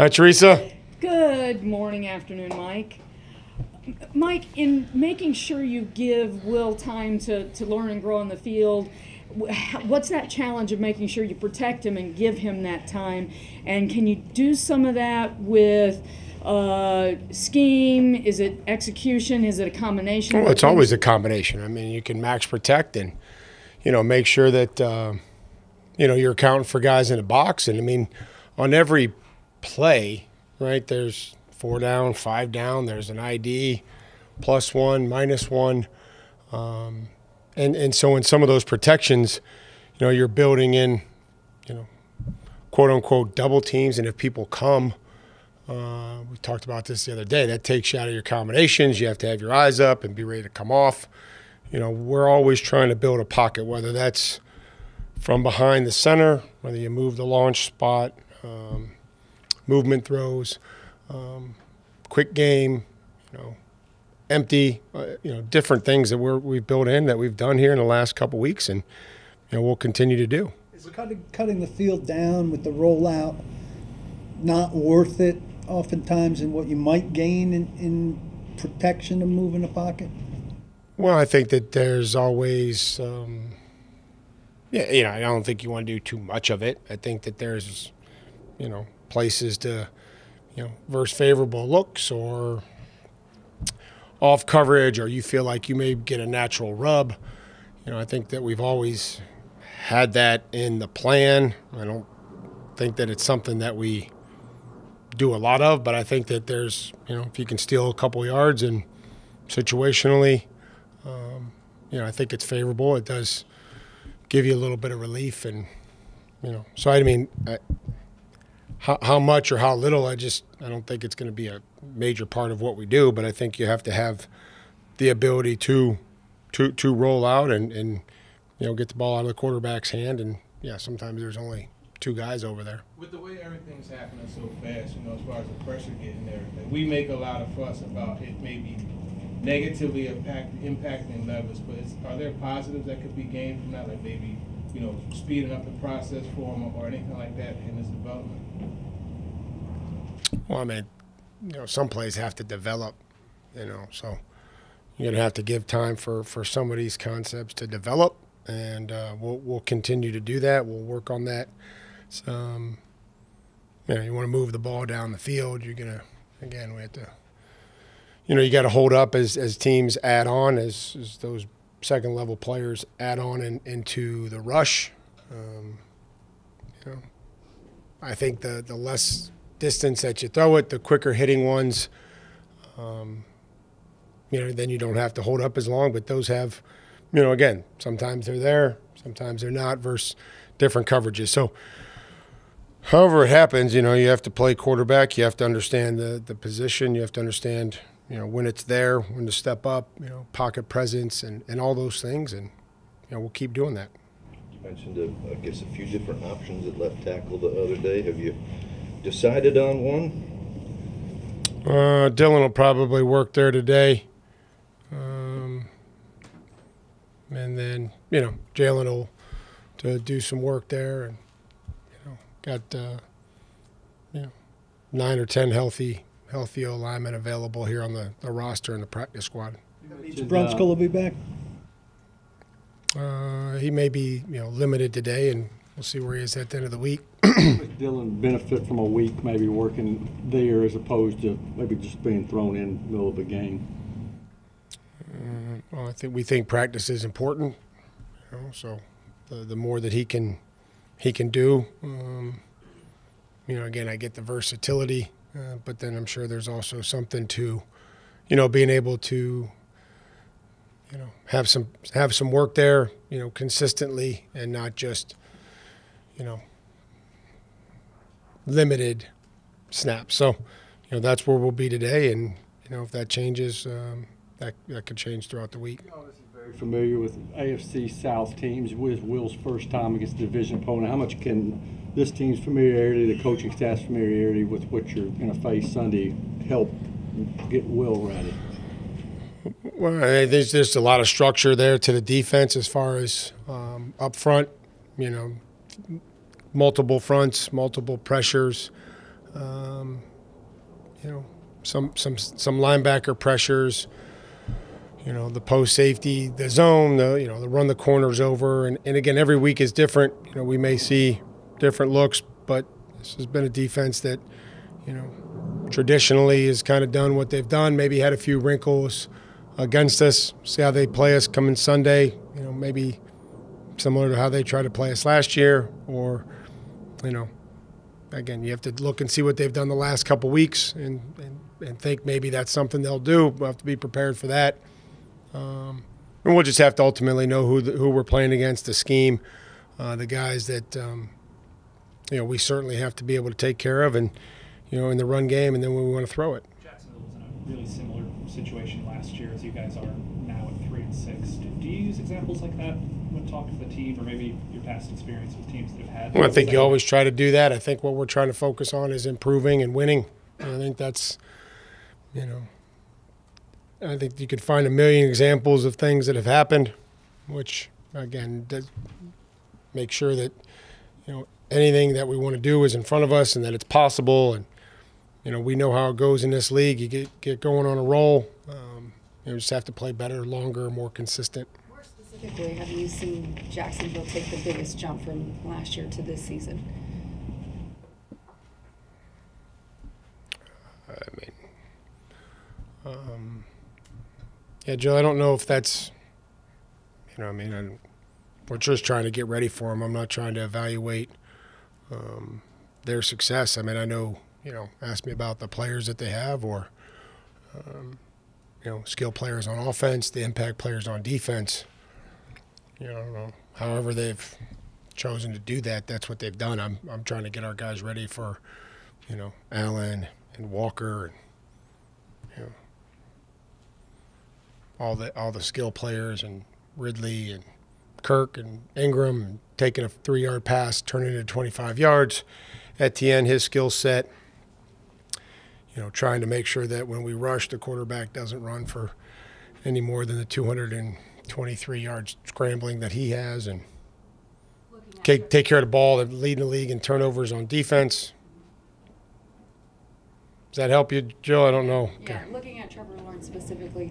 Hi, Teresa. Good morning, afternoon, Mike. Mike, in making sure you give Will time to learn and grow on the field, what's that challenge of making sure you protect him and give him that time? And can you do some of that with scheme? Is it execution? Is it a combination? Well, it's always a combination. I mean, you can max protect and, you know, make sure that, you know, you're accounting for guys in the box. And, I mean, on every play, right, there's 4 down, 5 down, there's an ID, +1, -1. And so in some of those protections, you know, you're building in, you know, quote-unquote double teams. And if people come, we talked about this the other day, that takes you out of your combinations. You have to have your eyes up and be ready to come off. You know, we're always trying to build a pocket, whether that's from behind the center, whether you move the launch spot, movement throws, quick game, you know, empty, you know, different things that we've built in that we've done here in the last couple of weeks, and you know, we'll continue to do. Is cutting the field down with the rollout not worth it oftentimes in what you might gain in protection of moving the pocket? Well, I think that there's always, yeah, you know, I don't think you want to do too much of it. I think that there's, you know, places to, you know, verse favorable looks or off coverage, or you feel like you may get a natural rub. You know, I think that we've always had that in the plan. I don't think that it's something that we do a lot of, but I think that there's, you know, if you can steal a couple yards and situationally, you know, I think it's favorable. It does give you a little bit of relief, and, you know, so I mean, how much or how little, I don't think it's going to be a major part of what we do, but I think you have to have the ability to roll out and you know, get the ball out of the quarterback's hand. And yeah, sometimes there's only 2 guys over there. With the way everything's happening so fast, you know, as far as the pressure getting there, we make a lot of fuss about it maybe negatively impacting Levis, but are there positives that could be gained from that, like maybe, you know, speeding up the process for him or anything like that in his development? Well, I mean, you know, some plays have to develop, you know, so you're going to have to give time for some of these concepts to develop, and we'll continue to do that. We'll work on that. So, you know, you want to move the ball down the field, you're going to, again, we have to, you know, you got to hold up as teams add on, as those second-level players add on into the rush. You know, I think the less – distance that you throw it, the quicker hitting ones, you know, then you don't have to hold up as long. But those have, you know, again, sometimes they're there, sometimes they're not, versus different coverages. So however it happens, you know, you have to play quarterback, you have to understand the position, you have to understand, you know, when it's there, when to step up, you know, pocket presence and all those things, and you know, we'll keep doing that. You mentioned I guess a few different options at left tackle the other day. Have you decided on one? Dylan will probably work there today. And then, you know, Jalen will do some work there. And, you know, got, you know, 9 or 10 healthy linemen available here on the roster and the practice squad. Brunskill will be back? He may be, you know, limited today, and we'll see where he is at the end of the week. Dylan benefit from a week maybe working there as opposed to maybe just being thrown in the middle of a game? Well, we think practice is important. You know, so the more that he can do, you know, again, I get the versatility, but then I'm sure there's also something to, you know, being able to, you know, have some work there, you know, consistently and not just, you know, limited snaps. So, you know, that's where we'll be today, and you know, if that changes, that could change throughout the week. You know, this is very familiar with AFC South teams. With Will's first time against a division opponent, how much can this team's familiarity, the coaching staff's familiarity with what you're going to face Sunday, help get Will ready? Well, there's just a lot of structure there to the defense as far as up front, you know, multiple fronts, multiple pressures, you know, some linebacker pressures, you know, the post safety, the zone, the, you know, the run the corners over. And again, every week is different. You know, we may see different looks, but this has been a defense that, you know, traditionally has kind of done what they've done, maybe had a few wrinkles against us. See how they play us coming Sunday, you know, maybe similar to how they tried to play us last year. Or, you know, again, you have to look and see what they've done the last couple weeks and think maybe that's something they'll do. We'll have to be prepared for that. And we'll just have to ultimately know who we're playing against, the scheme, the guys that, you know, we certainly have to be able to take care of, and, you know, in the run game, and then when we want to throw it. Jacksonville was in a really similar situation last year as you guys are now at 3-6. Do you use examples like that when talking to the team, or maybe your past experience with teams that have had? Well, I think you always try to do that. I think what we're trying to focus on is improving and winning. And I think that's, you know, I think you could find a million examples of things that have happened, which, again, does make sure that, you know, anything that we want to do is in front of us and that it's possible. And, you know, we know how it goes in this league. You get going on a roll. You just have to play better, longer, more consistent. More specifically, have you seen Jacksonville take the biggest jump from last year to this season? I mean, yeah, Joe, I don't know if that's, you know, I mean, we're just trying to get ready for them. I'm not trying to evaluate their success. I mean, I know, you know, ask me about the players that they have, or, you know, skill players on offense, the impact players on defense. You know, I don't know. However they've chosen to do that, that's what they've done. I'm trying to get our guys ready for, you know, Allen and Walker and, you know, all the skill players and Ridley and Kirk and Ingram, and taking a 3-yard pass, turning it to 25 yards. Etienne, his skill set, you know, trying to make sure that when we rush, the quarterback doesn't run for any more than the 223 yards scrambling that he has, and take care of the ball, leading the league in turnovers on defense. Does that help you, Jill? I don't know. Yeah, okay. Looking at Trevor Lawrence specifically,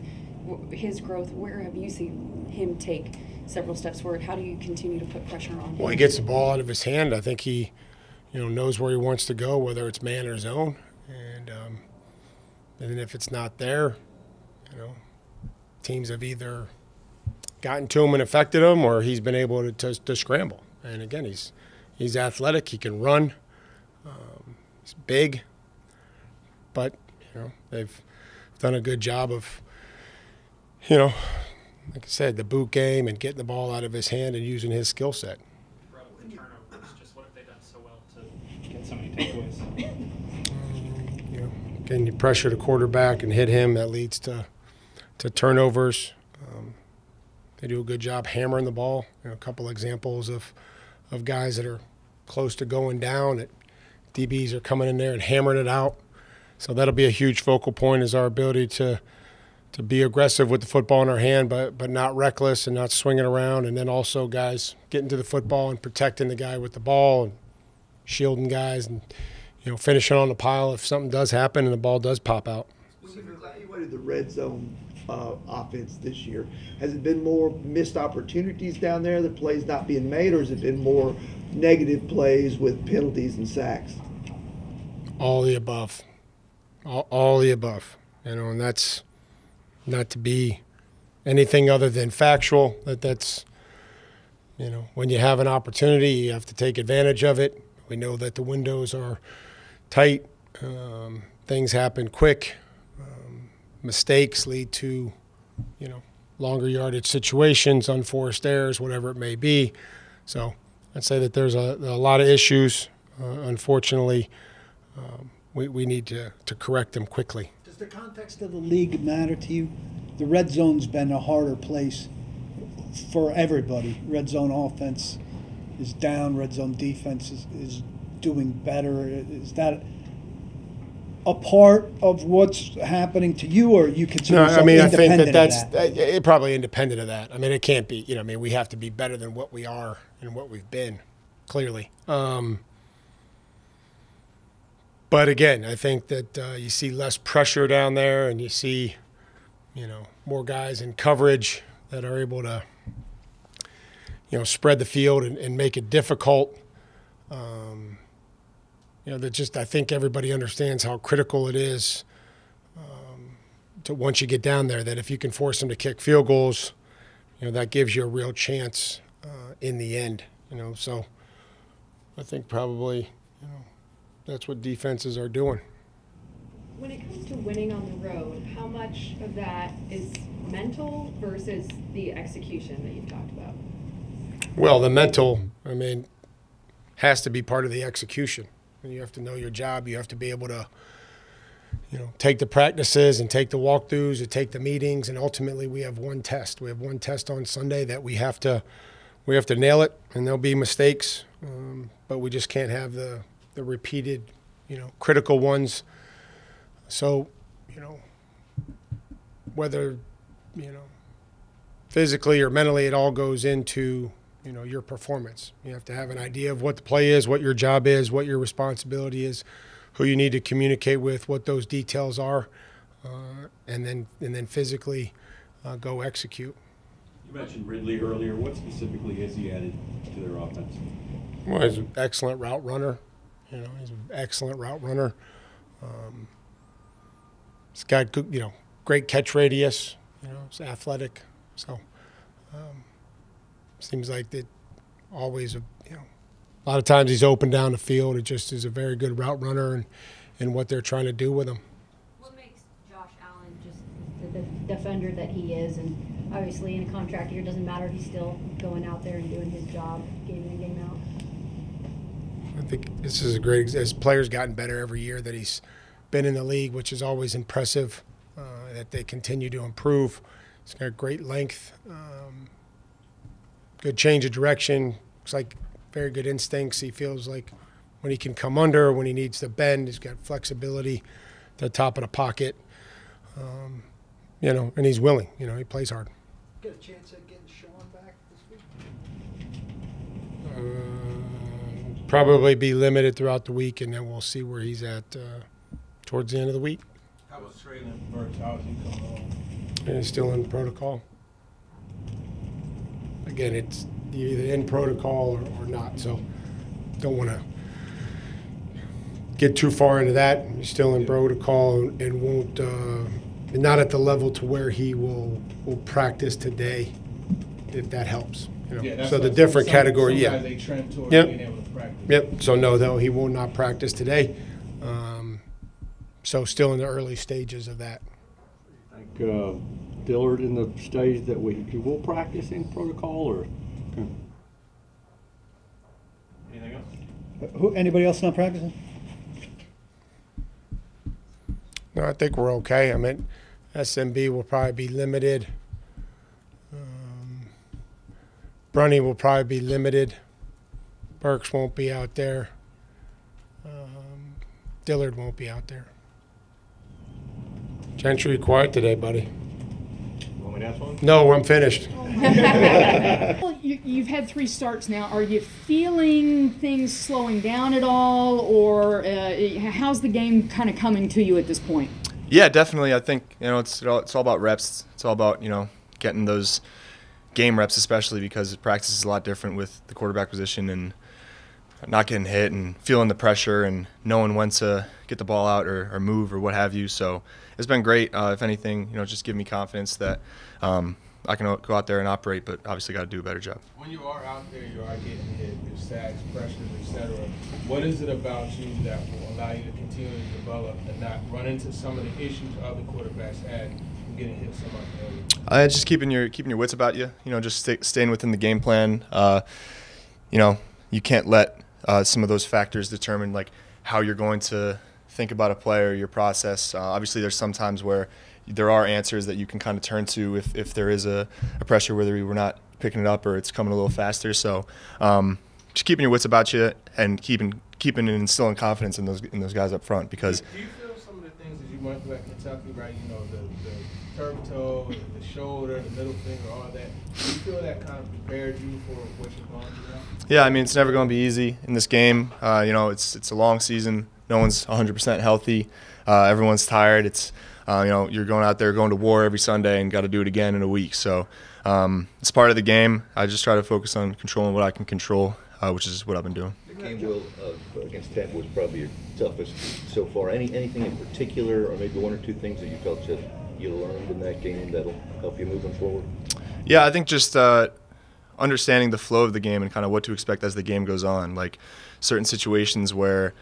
his growth, where have you seen him take several steps forward? How do you continue to put pressure on him? Well, he gets the ball out of his hand. I think he, you know, knows where he wants to go, whether it's man or zone. And then if it's not there, you know, teams have either gotten to him and affected him, or he's been able to scramble. And, again, he's athletic. He can run. He's big. But, you know, they've done a good job of, you know, like I said, the boot game and getting the ball out of his hand and using his skill set. Just what have they done so well to get so many takeaways? You know, again, you pressure the quarterback and hit him. That leads to turnovers. They do a good job hammering the ball. You know, a couple examples of guys that are close to going down, that DBs are coming in there and hammering it out. So that'll be a huge focal point, is our ability to be aggressive with the football in our hand, but not reckless and not swinging around. And then also guys getting to the football and protecting the guy with the ball and shielding guys and, you know, finishing on the pile if something does happen and the ball does pop out. We've evaluated the red zone offense this year. Has it been more missed opportunities down there, the plays not being made, or has it been more negative plays with penalties and sacks? All the above. All the above. You know, and that's – not to be anything other than factual, that's, you know, when you have an opportunity, you have to take advantage of it. We know that the windows are tight. Things happen quick. Mistakes lead to, you know, longer yardage situations, unforced errors, whatever it may be. So I'd say that there's a lot of issues. Unfortunately, we need to correct them quickly. The context of the league matter to you? The red zone's been a harder place for everybody. Red zone offense is down. Red zone defense is doing better. Is that a part of what's happening to you, or you consider something independent? No, I mean, I think that's probably independent of that. I mean, it can't be. You know, I mean, we have to be better than what we are and what we've been, clearly. But again, I think that you see less pressure down there, and you see, you know, more guys in coverage that are able to, you know, spread the field and make it difficult. You know, that just, I think everybody understands how critical it is to once you get down there, that if you can force them to kick field goals, you know, that gives you a real chance in the end. You know, so I think probably, you know, that's what defenses are doing. When it comes to winning on the road, how much of that is mental versus the execution that you've talked about? Well, the mental, I mean, has to be part of the execution. You have to know your job. You have to be able to, you know, take the practices and take the walkthroughs and take the meetings. And ultimately, we have one test. We have one test on Sunday that we have to nail it. And there'll be mistakes, but we just can't have the repeated, you know, critical ones. So, you know, whether, you know, physically or mentally, it all goes into, you know, your performance. You have to have an idea of what the play is, what your job is, what your responsibility is, who you need to communicate with, what those details are, and then physically go execute. You mentioned Ridley earlier. What specifically has he added to their offense? Well, he's an excellent route runner. You know, he's an excellent route runner. He's got good, you know, great catch radius. You know, he's athletic. So seems like that always, you know, a lot of times he's open down the field. It just is a very good route runner and what they're trying to do with him. What makes Josh Allen just the defender that he is? And obviously in a contract year, it doesn't matter. He's still going out there and doing his job game in and game out. I think this is a great, as players gotten better every year that he's been in the league, which is always impressive, that they continue to improve. He's got great length, good change of direction. Looks like very good instincts. He feels like when he can come under, when he needs to bend, he's got flexibility at the top of the pocket, you know, and he's willing. You know, he plays hard. Get a chance at getting Sean back this week? Probably be limited throughout the week, and then we'll see where he's at towards the end of the week. How was Trey and Bert? How is he coming home? And he's still in protocol. Again, it's either in protocol or not, so don't want to get too far into that. He's still in protocol and won't not at the level to where he will practice today, if that helps. You know, yeah, so the different category, yeah. They trend toward being able to practice. Yep. So no, though, he will not practice today. So still in the early stages of that. I think Dillard in the stage that he will practice in protocol, or anything else? Anybody else not practicing? No, I think we're okay. I mean, SMB will probably be limited. Brunny will probably be limited. Burks won't be out there. Dillard won't be out there. Gentry, quiet today, buddy. Want me to ask one? No, I'm finished. Well, you've had 3 starts now. Are you feeling things slowing down at all, or how's the game kind of coming to you at this point? Yeah, definitely. I think, you know, it's all about reps. It's all about, you know, getting those game reps, especially because practice is a lot different with the quarterback position and not getting hit and feeling the pressure and knowing when to get the ball out or move or what have you. So it's been great. If anything, you know, just give me confidence that I can go out there and operate, but obviously got to do a better job. When you are out there, you are getting hit, there's sacks, pressures, etc. What is it about you that will allow you to continue to develop and not run into some of the issues other quarterbacks had? Just keeping your wits about you. You know, just staying within the game plan. You know, you can't let some of those factors determine like how you're going to think about a play or your process. Obviously, there's some times where there are answers that you can kind of turn to if there is a pressure, whether we're not picking it up or it's coming a little faster. So, just keeping your wits about you and keeping and instilling confidence in those guys up front, because. Do you feel some of the things that you went through at Kentucky, right? You know, the turf toe, the shoulder, the middle finger, all that. Do you feel that kind of prepared you for what you're going through now? Yeah, I mean, it's never going to be easy in this game. You know, it's a long season. No one's 100% healthy. Everyone's tired. It's you know, you're going out there, going to war every Sunday, and got to do it again in a week. So it's part of the game. I just try to focus on controlling what I can control, which is what I've been doing. The game, Will, against Tampa was probably your toughest so far. Anything in particular, or maybe one or two things that you felt that you learned in that game that'll help you moving forward? Yeah, I think just understanding the flow of the game and kind of what to expect as the game goes on. Like certain situations where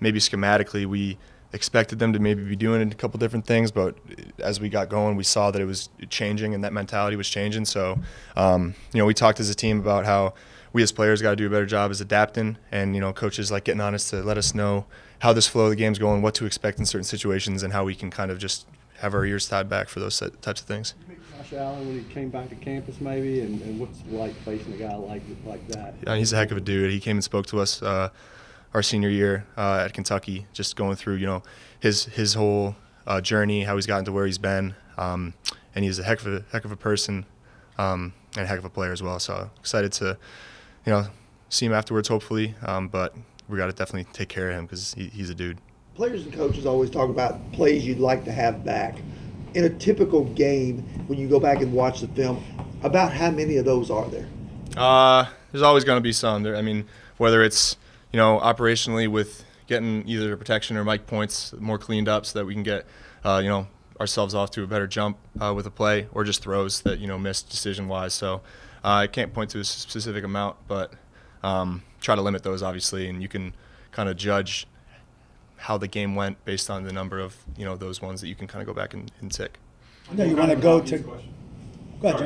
maybe schematically we expected them to maybe be doing a couple different things, but as we got going, we saw that it was changing and that mentality was changing. So, you know, we talked as a team about how we as players got to do a better job as adapting, and, you know, coaches like getting on us to let us know how this flow of the game's going, what to expect in certain situations, and how we can kind of just have our ears tied back for those types of things. Josh Allen, when he came back to campus, maybe, and what's it like facing a guy like that? Yeah, he's a heck of a dude. He came and spoke to us our senior year at Kentucky, just going through, you know, his whole journey, how he's gotten to where he's been, and he's a heck of a person, and a heck of a player as well. So excited to, you know, see him afterwards, hopefully, but we got to definitely take care of him because he's a dude. Players and coaches always talk about plays you'd like to have back. In a typical game, when you go back and watch the film, about how many of those are there? There's always going to be some. I mean, whether it's, you know, operationally with getting either protection or Mike points more cleaned up so that we can get, you know, ourselves off to a better jump with a play, or just throws that, you know, missed decision-wise. So I can't point to a specific amount, but try to limit those, obviously, and you can kind of judge how the game went based on the number of, you know, those ones that you can kind of go back and tick. I know you want to go to – go ahead,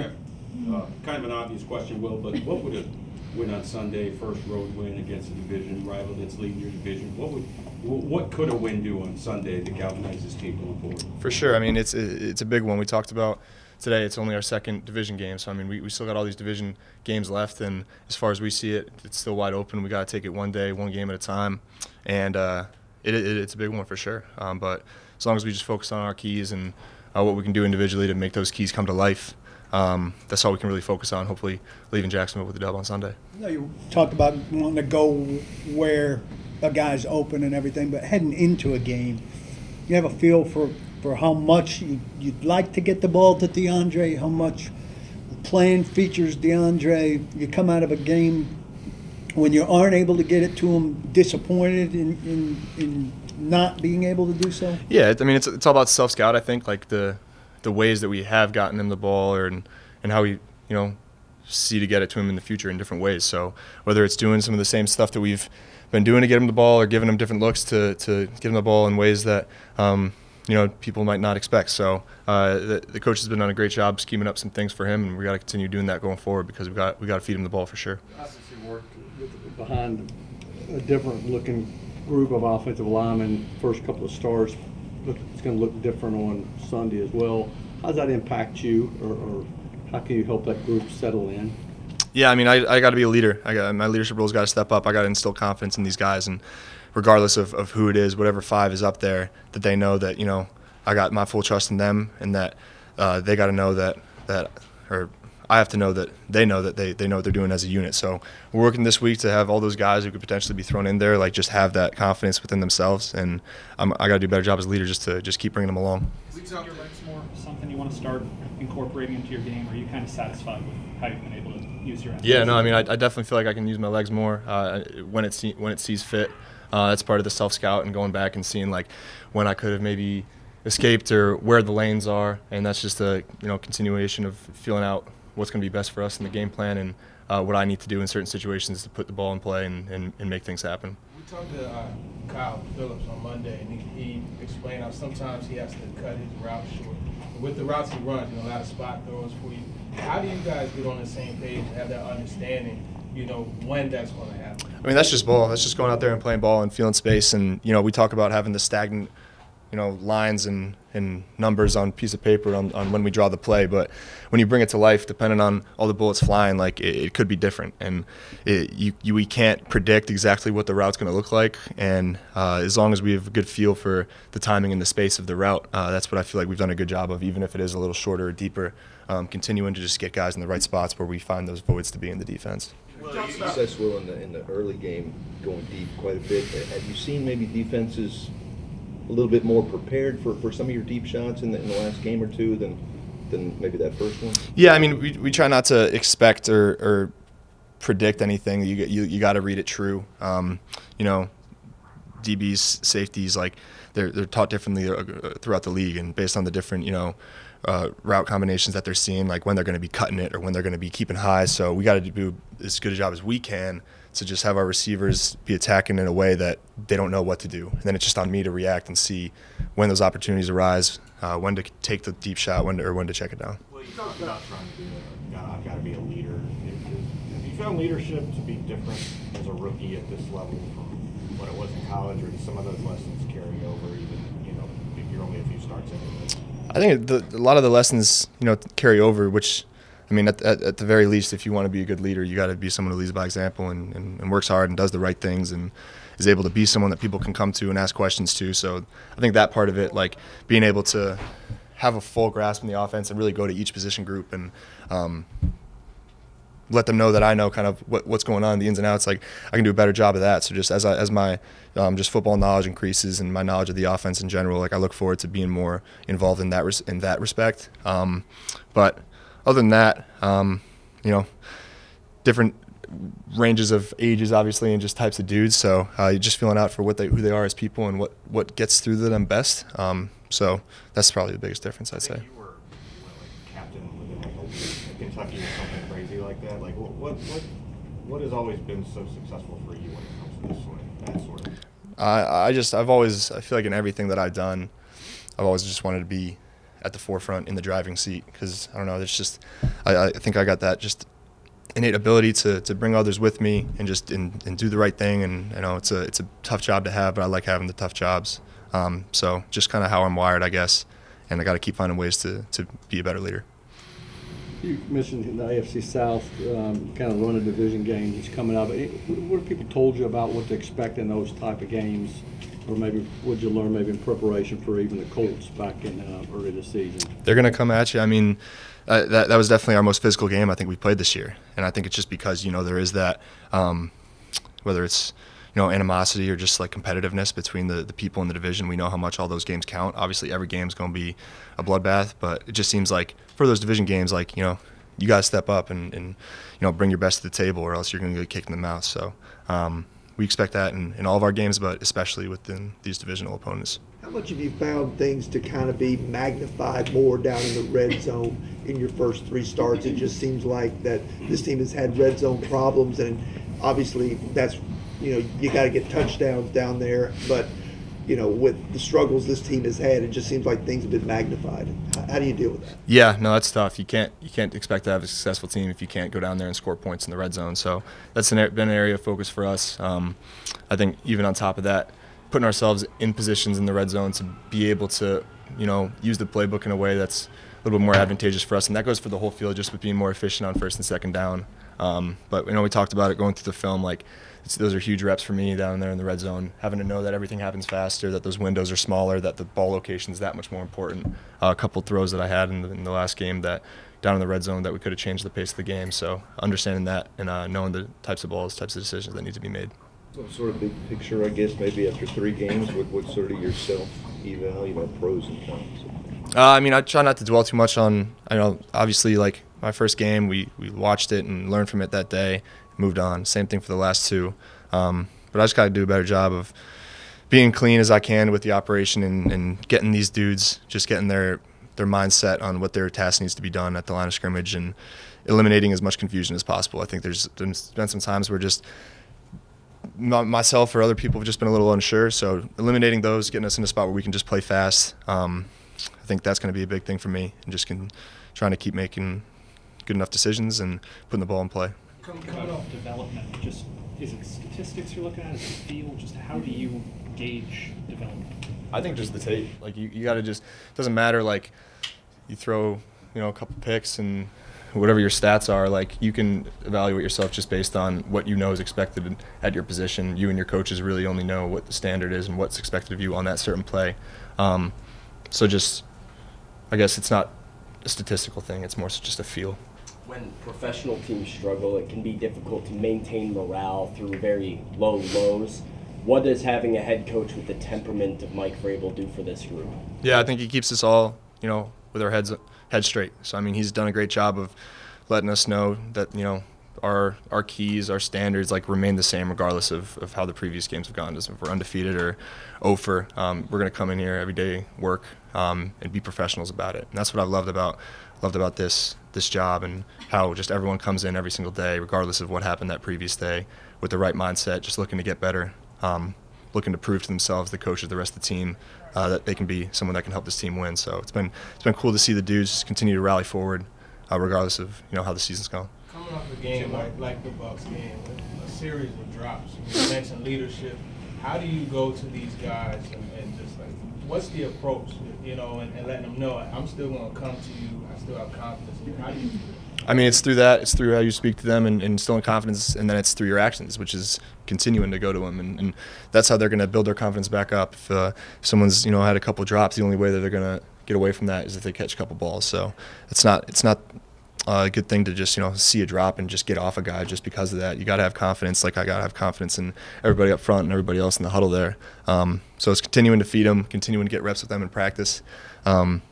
Jim. Kind of an obvious question, Will, but what would it – win on Sunday, first road win against a division rival that's leading your division. What could a win do on Sunday to galvanize this team going forward? For sure. I mean, it's a big one. We talked about today, it's only our second division game. So, I mean, we still got all these division games left. And as far as we see it, it's still wide open. We got to take it one day, one game at a time. And it's a big one for sure. But as long as we just focus on our keys and what we can do individually to make those keys come to life, that's all we can really focus on, hopefully leaving Jacksonville with a dub on Sunday. You know, you talked about wanting to go where a guy's open and everything, but heading into a game, you have a feel for how much you'd like to get the ball to De'Andre, how much playing features De'Andre. You come out of a game when you aren't able to get it to him, disappointed in not being able to do so? Yeah, I mean, it's all about self-scout, I think, like the ways that we have gotten him the ball, or and how we, you know, see to get it to him in the future in different ways. So whether it's doing some of the same stuff that we've been doing to get him the ball, or giving him different looks to get him the ball in ways that, you know, people might not expect. So the coach has been on a great job scheming up some things for him, and we got to continue doing that going forward because we got to feed him the ball for sure. Obviously worked behind a different looking group of offensive linemen, first couple of stars. It's going to look different on Sunday as well. How does that impact you, or how can you help that group settle in? Yeah, I mean, I got to be a leader. My leadership role's got to step up. I got to instill confidence in these guys, and regardless of who it is, whatever five is up there, that they know that, you know, I got my full trust in them, and that they got to know that or I have to know that they know that they know what they're doing as a unit. So we're working this week to have all those guys who could potentially be thrown in there, like, just have that confidence within themselves. And I got to do a better job as a leader just to keep bringing them along. Is your legs more something you want to start incorporating into your game, or are you kind of satisfied with how you've been able to use your athletes? Yeah, no, I mean, I definitely feel like I can use my legs more when it sees fit. That's part of the self-scout and going back and seeing, like, when I could have maybe escaped or where the lanes are. And that's just a, you know, continuation of feeling out what's going to be best for us in the game plan, and what I need to do in certain situations to put the ball in play and make things happen. We talked to Kyle Phillips on Monday, and he explained how sometimes he has to cut his routes short. With the routes he runs, you know, a lot of spot throws for you. How do you guys get on the same page and have that understanding, you know, when that's going to happen? I mean, that's just ball. That's just going out there and playing ball and feeling space. And, you know, we talk about having the stagnant you know, lines and numbers on piece of paper on when we draw the play, but when you bring it to life, depending on all the bullets flying, like it could be different, and we can't predict exactly what the route's going to look like. And as long as we have a good feel for the timing and the space of the route, that's what I feel like we've done a good job of, even if it is a little shorter or deeper, continuing to just get guys in the right spots where we find those voids to be in the defense. Well, you success, Will, in the early game, going deep quite a bit. Have you seen maybe defenses a little bit more prepared for some of your deep shots in the last game or two than maybe that first one? Yeah, I mean, we try not to expect or predict anything. You got to read it true. You know, DBs, safeties, like they're taught differently throughout the league, and based on the different, you know, route combinations that they're seeing, like when they're going to be cutting it or when they're going to be keeping high. So we got to do as good a job as we can to just have our receivers be attacking in a way that they don't know what to do. And then it's just on me to react and see when those opportunities arise, when to take the deep shot, when to check it down. Well, you talked about trying to be I've got to be a leader. Have you found leadership to be different as a rookie at this level from what it was in college, or do some of those lessons carry over, even, you know, if you're only a few starts in? I think a lot of the lessons, you know, carry over, which, I mean, at the very least, if you want to be a good leader, you got to be someone who leads by example and works hard and does the right things and is able to be someone that people can come to and ask questions to. So I think that part of it, like being able to have a full grasp in the offense and really go to each position group and let them know that I know kind of what's going on, the ins and outs. Like, I can do a better job of that. So just as my just football knowledge increases and my knowledge of the offense in general, like I look forward to being more involved in that respect. But other than that, you know, different ranges of ages, obviously, and just types of dudes. So you're just feeling out for who they are as people and what gets through to them best. So that's probably the biggest difference, I'd say. You were like captain within like Kentucky or something crazy like that. Like what has always been so successful for you when it comes to this sort of, that sort of? I feel like in everything that I've done, I've always just wanted to be at the forefront in the driving seat, because I don't know, there's just I think I got that just innate ability to bring others with me and just and do the right thing, and you know, it's a tough job to have, but I like having the tough jobs. So just kind of how I'm wired, I guess, and I got to keep finding ways to be a better leader. You mentioned the AFC South, kind of run a division game that's coming up. What have people told you about what to expect in those type of games? Or maybe what did you learn maybe in preparation for even the Colts back in early this season? They're going to come at you. I mean, that was definitely our most physical game I think we played this year. And I think it's just because, you know, there is that, whether it's, you know, animosity or just like competitiveness between the people in the division. We know how much all those games count. Obviously, every game's going to be a bloodbath, but it just seems like for those division games, like, you know, you got to step up and, you know, bring your best to the table or else you're going to get kicked in the mouth. So, we expect that in all of our games, but especially within these divisional opponents. How much have you found things to kind of be magnified more down in the red zone in your first three starts? It just seems like that this team has had red zone problems, and obviously that's, you know, you got to get touchdowns down there, but, you know, with the struggles this team has had, it just seems like things have been magnified. How do you deal with that? Yeah, no, that's tough. You can't expect to have a successful team if you can't go down there and score points in the red zone. So that's been an area of focus for us. I think even on top of that, putting ourselves in positions in the red zone to be able to, you know, use the playbook in a way that's a little bit more advantageous for us, and that goes for the whole field, just with being more efficient on first and second down. But, you know, we talked about it going through the film, like those are huge reps for me down there in the red zone, having to know that everything happens faster, that those windows are smaller, that the ball location is that much more important. A couple throws that I had in the last game that down in the red zone that we could have changed the pace of the game. So understanding that and knowing the types of balls, types of decisions that need to be made. So sort of big picture, I guess, maybe after three games, what sort of yourself eval, you know, pros and cons? I mean, I try not to dwell too much on, you know, obviously, like, my first game, we watched it and learned from it that day, moved on. Same thing for the last two. But I just got to do a better job of being clean as I can with the operation and getting these dudes, just getting their mindset on what their task needs to be done at the line of scrimmage and eliminating as much confusion as possible. I think there's been some times where just myself or other people have just been a little unsure. So eliminating those, getting us in a spot where we can just play fast, I think that's going to be a big thing for me, and just trying to keep making – good enough decisions and putting the ball in play. Coming off development, just is it statistics you're looking at? Is it field? Just how do you gauge development? I think just the tape. Like you got to just, it doesn't matter, like you throw, you know, a couple picks and whatever your stats are, like you can evaluate yourself just based on what you know is expected at your position. You and your coaches really only know what the standard is and what's expected of you on that certain play. So just, I guess it's not a statistical thing, it's more just a feel. When professional teams struggle, it can be difficult to maintain morale through very low lows. What does having a head coach with the temperament of Mike Vrabel do for this group? Yeah, I think he keeps us all, you know, with our head straight. So I mean, he's done a great job of letting us know that, you know, our keys, our standards, like remain the same regardless of how the previous games have gone. If we're undefeated or 0-for, we're going to come in here every day, work, and be professionals about it. And that's what I've loved about this job, and how just everyone comes in every single day, regardless of what happened that previous day, with the right mindset, just looking to get better. Looking to prove to themselves, the coaches, the rest of the team, that they can be someone that can help this team win. So it's been cool to see the dudes continue to rally forward, regardless of, you know, how the season's gone. Coming off a game like the Bucs game, a series of drops, you mentioned leadership. How do you go to these guys and just like, what's the approach, you know, and letting them know I'm still going to come to you, I still have confidence in you? How do you do that? I mean, it's through that. It's through how you speak to them and instilling confidence, and then it's through your actions, which is continuing to go to them, and that's how they're going to build their confidence back up. If someone's, you know, had a couple drops, the only way that they're going to get away from that is if they catch a couple balls. So it's not a good thing to just, you know, see a drop and just get off a guy just because of that. You got to have confidence. Like I got to have confidence in everybody up front and everybody else in the huddle there. So it's continuing to feed them, continuing to get reps with them in practice, and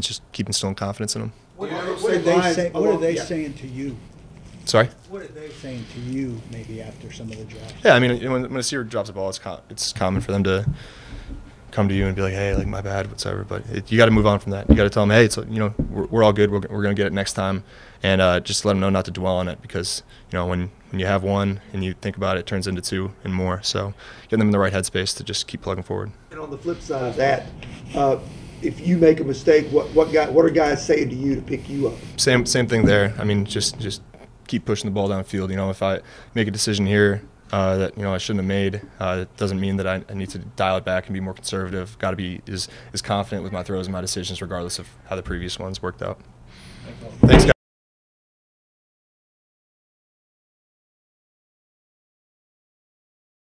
just keep instilling confidence in them. What are they saying to you? Sorry? What are they saying to you maybe after some of the drops? Yeah, I mean, when a receiver drops a ball, it's common for them to come to you and be like, hey, like, my bad, whatever. But you got to move on from that. You got to tell them, hey, it's, you know, we're all good. We're going to get it next time. And just let them know not to dwell on it, because, you know, when you have one and you think about it, it turns into two and more. So getting them in the right headspace to just keep plugging forward. And on the flip side of that, if you make a mistake, what are guys saying to you to pick you up? Same thing there. I mean, just keep pushing the ball downfield. You know, if I make a decision here that, you know, I shouldn't have made, it doesn't mean that I need to dial it back and be more conservative. Got to be as confident with my throws and my decisions, regardless of how the previous ones worked out. Thanks, guys.